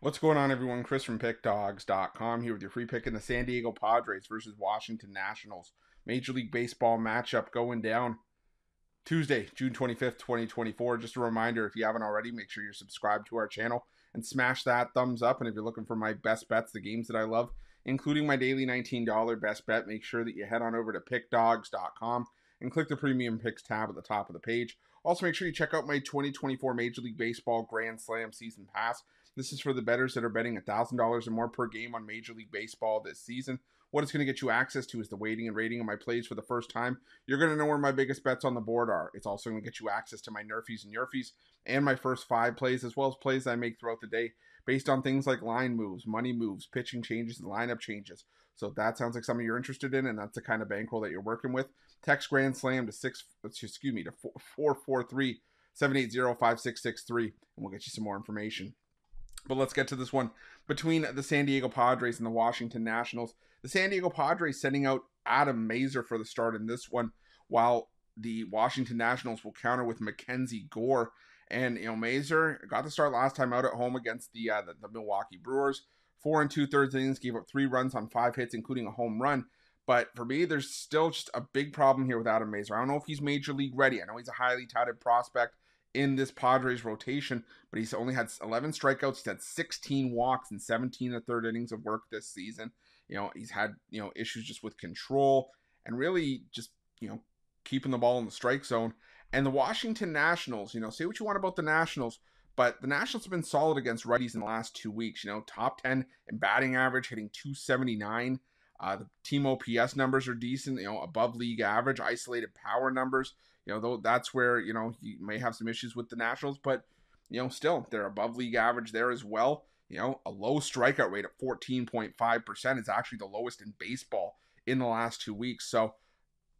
What's going on, everyone? Chris from pickdawgz.com here with your free pick in the San Diego Padres versus Washington Nationals Major League Baseball matchup going down Tuesday, June 25th, 2024. Just a reminder, if you haven't already, make sure you're subscribed to our channel and smash that thumbs up. And if you're looking for my best bets, the games that I love, including my daily $19 best bet, make sure that you head on over to pickdawgz.com and click the Premium Picks tab at the top of the page. Also, make sure you check out my 2024 Major League Baseball Grand Slam Season Pass. This is for the bettors that are betting $1,000 or more per game on Major League Baseball this season. What it's going to get you access to is the weighting and rating of my plays for the first time. You're going to know where my biggest bets on the board are. It's also going to get you access to my nerfies and yurfies and my first 5 plays, as well as plays I make throughout the day based on things like line moves, money moves, pitching changes, and lineup changes. So if that sounds like something you're interested in and that's the kind of bankroll that you're working with, text Grand Slam to 443-780-5663 and we'll get you some more information. But let's get to this one between the San Diego Padres and the Washington Nationals. The San Diego Padres sending out Adam Mazur for the start in this one, while the Washington Nationals will counter with Mackenzie Gore. And, you know, Mazur got the start last time out at home against the Milwaukee Brewers. 4 2/3 innings, gave up 3 runs on 5 hits, including a home run. But for me, there's still just a big problem here with Adam Mazur. I don't know if he's Major League ready. I know he's a highly touted prospect in this Padres rotation, but he's only had 11 strikeouts. He's had 16 walks and 17 1/3 innings of work this season. You know, he's had, you know, issues just with control and really just, you know, keeping the ball in the strike zone. And the Washington Nationals, you know, say what you want about the Nationals, but the Nationals have been solid against righties in the last 2 weeks. You know, top 10 in batting average, hitting .279. The team OPS numbers are decent, you know, above league average. Isolated power numbers, you know, though that's where, you know, you may have some issues with the Nationals, but, you know, still they're above league average there as well. You know, a low strikeout rate of 14.5% is actually the lowest in baseball in the last 2 weeks. So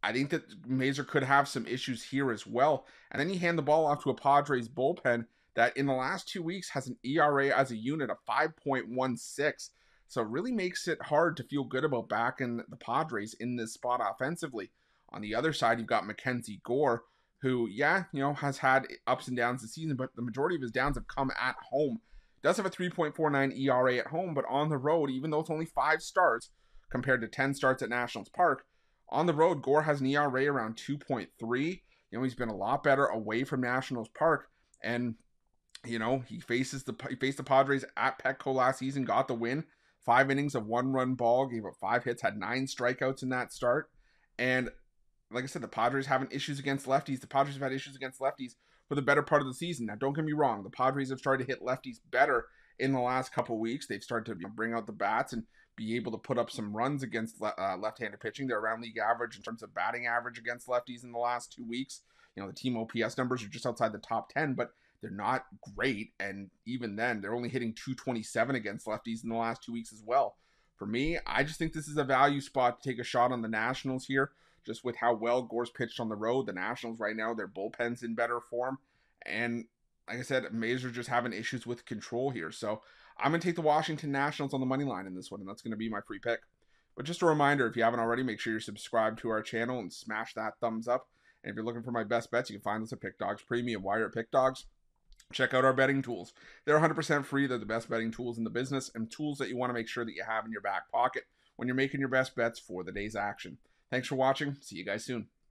I think that Mazur could have some issues here as well. And then you hand the ball off to a Padres bullpen that in the last 2 weeks has an ERA as a unit of 5.16. So it really makes it hard to feel good about backing the Padres in this spot offensively. On the other side, you've got Mackenzie Gore, who, yeah, you know, has had ups and downs this season, but the majority of his downs have come at home. Does have a 3.49 ERA at home, but on the road, even though it's only 5 starts compared to 10 starts at Nationals Park, on the road, Gore has an ERA around 2.3. You know, he's been a lot better away from Nationals Park, and, you know, he faced the Padres at Petco last season, got the win. 5 innings of 1-run ball, gave up 5 hits, had 9 strikeouts in that start. And like I said, the Padres having issues against lefties. The Padres have had issues against lefties for the better part of the season. Now, don't get me wrong. The Padres have started to hit lefties better in the last couple of weeks. They've started to bring out the bats and be able to put up some runs against left-handed pitching. They're around league average in terms of batting average against lefties in the last 2 weeks. You know, the team OPS numbers are just outside the top 10, but they're not great, and even then, they're only hitting .227 against lefties in the last 2 weeks as well. For me, I just think this is a value spot to take a shot on the Nationals here, just with how well Gore's pitched on the road. The Nationals right now, their bullpen's in better form, and like I said, Mazur just having issues with control here. So I'm going to take the Washington Nationals on the money line in this one, and that's going to be my free pick. But just a reminder, if you haven't already, make sure you're subscribed to our channel and smash that thumbs up. And if you're looking for my best bets, you can find us at PickDawgz Premium. While you're at PickDawgz, check out our betting tools. They're 100% free. They're the best betting tools in the business, and tools that you want to make sure that you have in your back pocket when you're making your best bets for the day's action. Thanks for watching. See you guys soon.